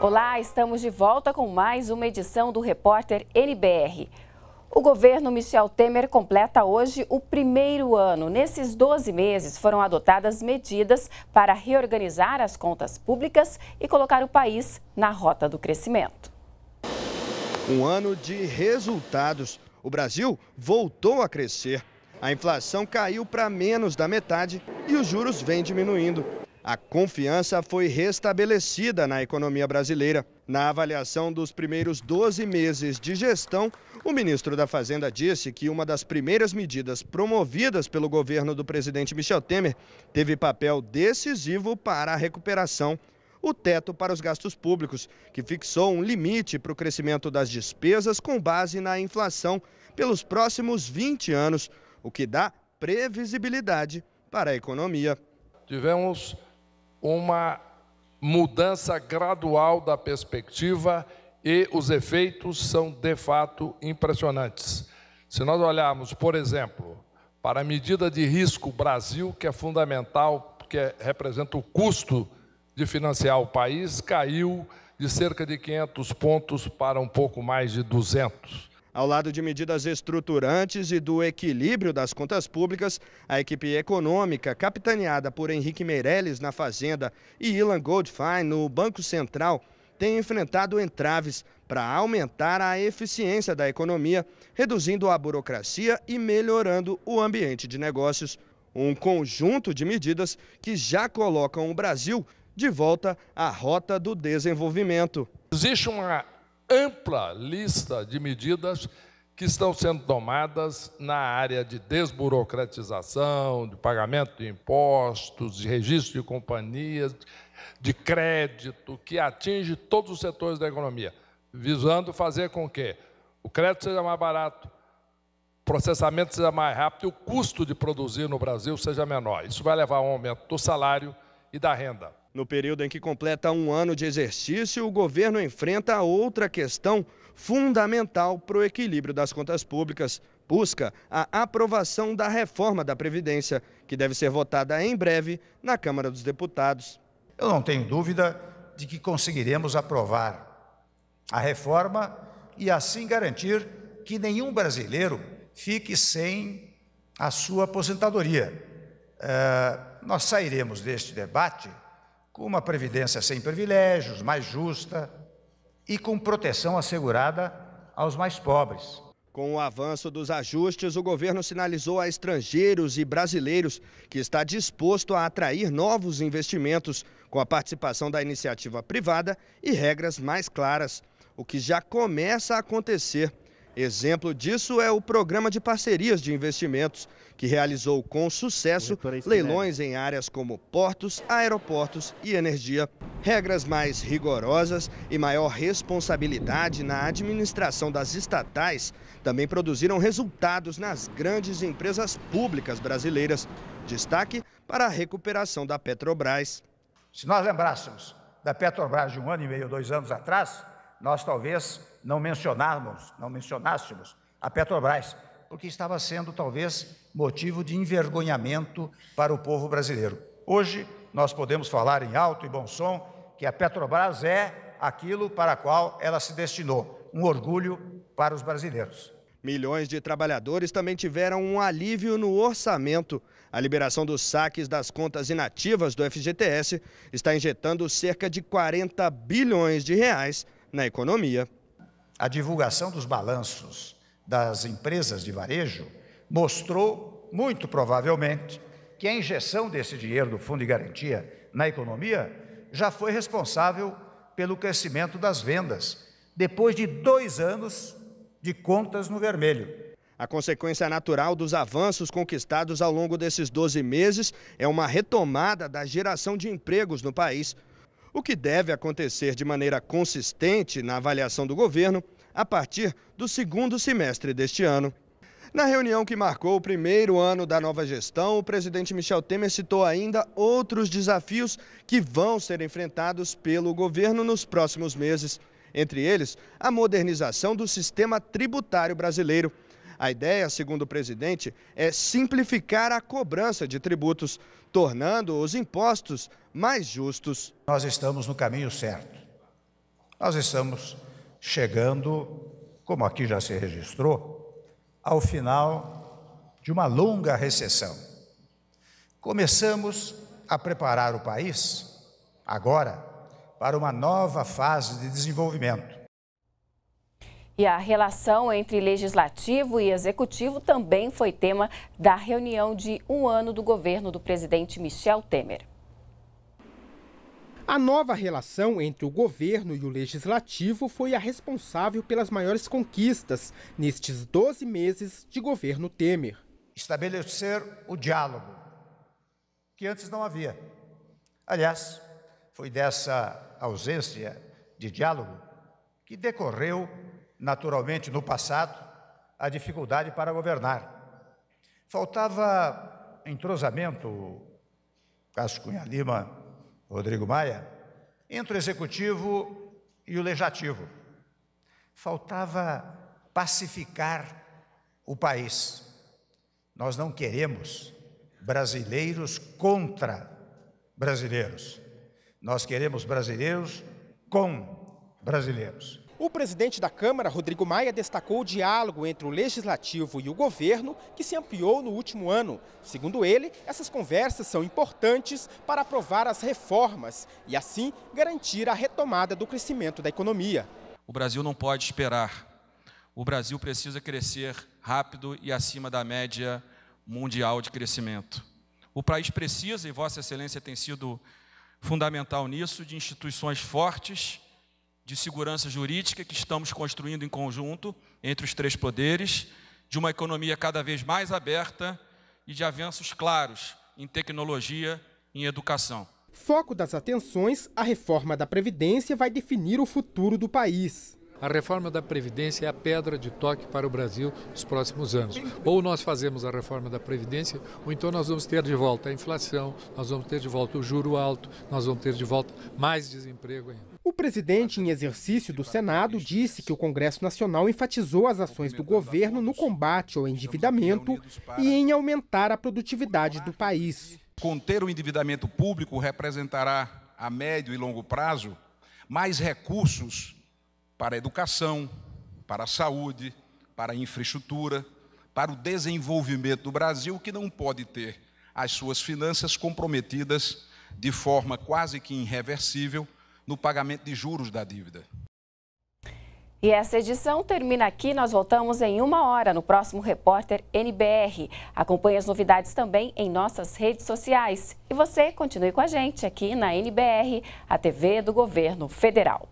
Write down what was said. Olá, estamos de volta com mais uma edição do Repórter NBR. O governo Michel Temer completa hoje o primeiro ano. Nesses 12 meses foram adotadas medidas para reorganizar as contas públicas e colocar o país na rota do crescimento. Um ano de resultados. O Brasil voltou a crescer. A inflação caiu para menos da metade e os juros vêm diminuindo. A confiança foi restabelecida na economia brasileira. Na avaliação dos primeiros 12 meses de gestão, o ministro da Fazenda disse que uma das primeiras medidas promovidas pelo governo do presidente Michel Temer teve papel decisivo para a recuperação. O teto para os gastos públicos, que fixou um limite para o crescimento das despesas com base na inflação pelos próximos 20 anos, o que dá previsibilidade para a economia. Tivemos uma mudança gradual da perspectiva e os efeitos são, de fato, impressionantes. Se nós olharmos, por exemplo, para a medida de risco Brasil, que é fundamental, porque representa o custo de financiar o país, caiu de cerca de 500 pontos para um pouco mais de 200. Ao lado de medidas estruturantes e do equilíbrio das contas públicas, a equipe econômica, capitaneada por Henrique Meirelles na Fazenda e Ilan Goldfajn no Banco Central, tem enfrentado entraves para aumentar a eficiência da economia, reduzindo a burocracia e melhorando o ambiente de negócios. Um conjunto de medidas que já colocam o Brasil de volta à rota do desenvolvimento. Existe uma ampla lista de medidas que estão sendo tomadas na área de desburocratização, de pagamento de impostos, de registro de companhias, de crédito, que atinge todos os setores da economia, visando fazer com que o crédito seja mais barato, o processamento seja mais rápido e o custo de produzir no Brasil seja menor. Isso vai levar a um aumento do salário e da renda. No período em que completa um ano de exercício, o governo enfrenta outra questão fundamental para o equilíbrio das contas públicas. Busca a aprovação da reforma da Previdência, que deve ser votada em breve na Câmara dos Deputados. Eu não tenho dúvida de que conseguiremos aprovar a reforma e assim garantir que nenhum brasileiro fique sem a sua aposentadoria. Nós sairemos deste debate com uma previdência sem privilégios, mais justa e com proteção assegurada aos mais pobres. Com o avanço dos ajustes, o governo sinalizou a estrangeiros e brasileiros que está disposto a atrair novos investimentos com a participação da iniciativa privada e regras mais claras, o que já começa a acontecer. Exemplo disso é o Programa de Parcerias de Investimentos, que realizou com sucesso leilões em áreas como portos, aeroportos e energia. Regras mais rigorosas e maior responsabilidade na administração das estatais também produziram resultados nas grandes empresas públicas brasileiras. Destaque para a recuperação da Petrobras. Se nós lembrássemos da Petrobras de um ano e meio, 2 anos atrás, nós talvez não mencionássemos a Petrobras, porque estava sendo talvez motivo de envergonhamento para o povo brasileiro. Hoje nós podemos falar em alto e bom som que a Petrobras é aquilo para a qual ela se destinou, um orgulho para os brasileiros. Milhões de trabalhadores também tiveram um alívio no orçamento. A liberação dos saques das contas inativas do FGTS está injetando cerca de 40 bilhões de reais na economia. A divulgação dos balanços das empresas de varejo mostrou, muito provavelmente, que a injeção desse dinheiro do Fundo de Garantia na economia já foi responsável pelo crescimento das vendas, depois de 2 anos de contas no vermelho. A consequência natural dos avanços conquistados ao longo desses 12 meses é uma retomada da geração de empregos no país. O que deve acontecer de maneira consistente na avaliação do governo a partir do segundo semestre deste ano. Na reunião que marcou o primeiro ano da nova gestão, o presidente Michel Temer citou ainda outros desafios que vão ser enfrentados pelo governo nos próximos meses. entre eles a modernização do sistema tributário brasileiro. A ideia, segundo o presidente, é simplificar a cobrança de tributos, tornando os impostos mais justos. Nós estamos no caminho certo. Nós estamos chegando, como aqui já se registrou, ao final de uma longa recessão. Começamos a preparar o país, agora, para uma nova fase de desenvolvimento. E a relação entre legislativo e executivo também foi tema da reunião de um ano do governo do presidente Michel Temer. A nova relação entre o governo e o legislativo foi a responsável pelas maiores conquistas nestes 12 meses de governo Temer. Estabelecer o diálogo, que antes não havia. Aliás, foi dessa ausência de diálogo que decorreu, naturalmente, no passado, a dificuldade para governar. Faltava entrosamento, Cássio Cunha Lima, Rodrigo Maia, entre o executivo e o legislativo. Faltava pacificar o país. Nós não queremos brasileiros contra brasileiros. Nós queremos brasileiros com brasileiros. O presidente da Câmara, Rodrigo Maia, destacou o diálogo entre o legislativo e o governo, que se ampliou no último ano. Segundo ele, essas conversas são importantes para aprovar as reformas e, assim, garantir a retomada do crescimento da economia. O Brasil não pode esperar. O Brasil precisa crescer rápido e acima da média mundial de crescimento. O país precisa, e Vossa Excelência tem sido fundamental nisso, de instituições fortes, de segurança jurídica que estamos construindo em conjunto entre os três poderes, de uma economia cada vez mais aberta e de avanços claros em tecnologia e em educação. Foco das atenções, a reforma da Previdência vai definir o futuro do país. A reforma da Previdência é a pedra de toque para o Brasil nos próximos anos. Ou nós fazemos a reforma da Previdência, ou então nós vamos ter de volta a inflação, nós vamos ter de volta o juro alto, nós vamos ter de volta mais desemprego ainda. O presidente em exercício do Senado disse que o Congresso Nacional enfatizou as ações do governo no combate ao endividamento e em aumentar a produtividade do país. Conter o endividamento público representará, a médio e longo prazo, mais recursos para a educação, para a saúde, para a infraestrutura, para o desenvolvimento do Brasil, que não pode ter as suas finanças comprometidas de forma quase que irreversível no pagamento de juros da dívida. E essa edição termina aqui. Nós voltamos em uma hora no próximo Repórter NBR. Acompanhe as novidades também em nossas redes sociais. E você continue com a gente aqui na NBR, a TV do Governo Federal.